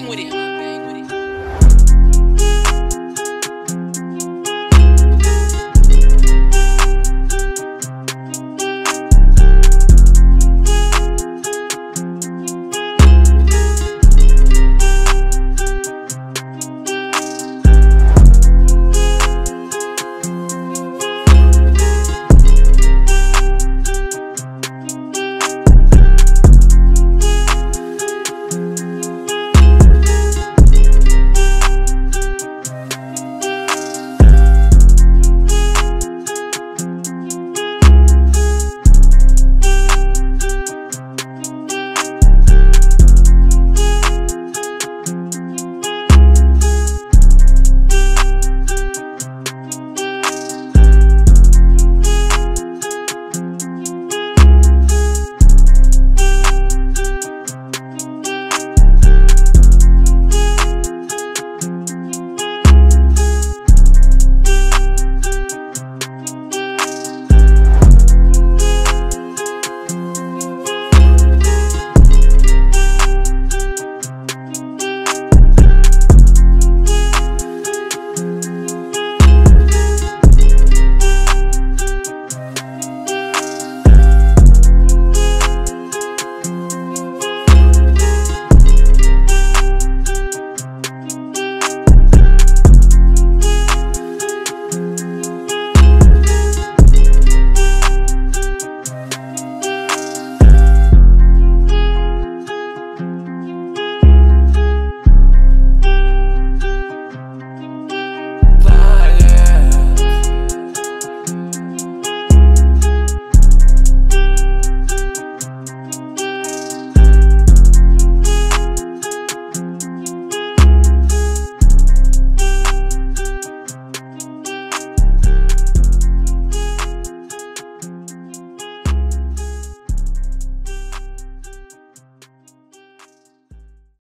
hang with him.